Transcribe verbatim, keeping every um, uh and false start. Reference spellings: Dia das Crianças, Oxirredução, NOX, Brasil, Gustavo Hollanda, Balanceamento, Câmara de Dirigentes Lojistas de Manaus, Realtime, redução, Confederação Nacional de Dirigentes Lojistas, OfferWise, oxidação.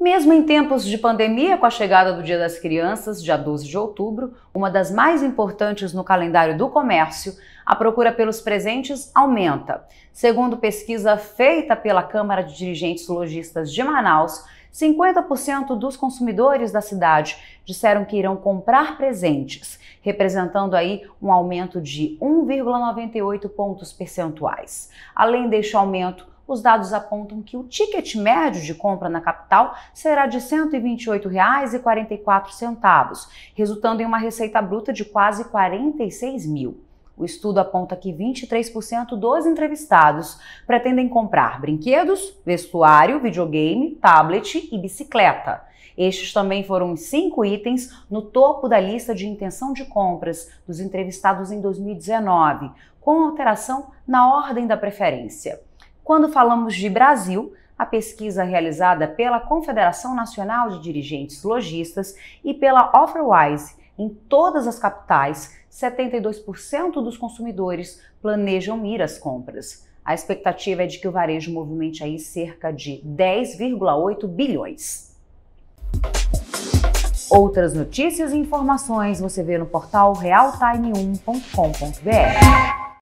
Mesmo em tempos de pandemia, com a chegada do Dia das Crianças, dia doze de outubro, uma das mais importantes no calendário do comércio, a procura pelos presentes aumenta. Segundo pesquisa feita pela Câmara de Dirigentes Lojistas de Manaus, cinquenta por cento dos consumidores da cidade disseram que irão comprar presentes, representando aí um aumento de um vírgula noventa e oito pontos percentuais. Além deste aumento, os dados apontam que o ticket médio de compra na capital será de cento e vinte e oito reais e quarenta e quatro centavos, resultando em uma receita bruta de quase quarenta e seis mil. O estudo aponta que vinte e três por cento dos entrevistados pretendem comprar brinquedos, vestuário, videogame, tablet e bicicleta. Estes também foram os cinco itens no topo da lista de intenção de compras dos entrevistados em dois mil e dezenove, com alteração na ordem da preferência. Quando falamos de Brasil, a pesquisa realizada pela Confederação Nacional de Dirigentes Lojistas e pela OfferWise em todas as capitais, setenta e dois por cento dos consumidores planejam ir às compras. A expectativa é de que o varejo movimente aí cerca de dez vírgula oito bilhões. Outras notícias e informações você vê no portal realtime um ponto com ponto br.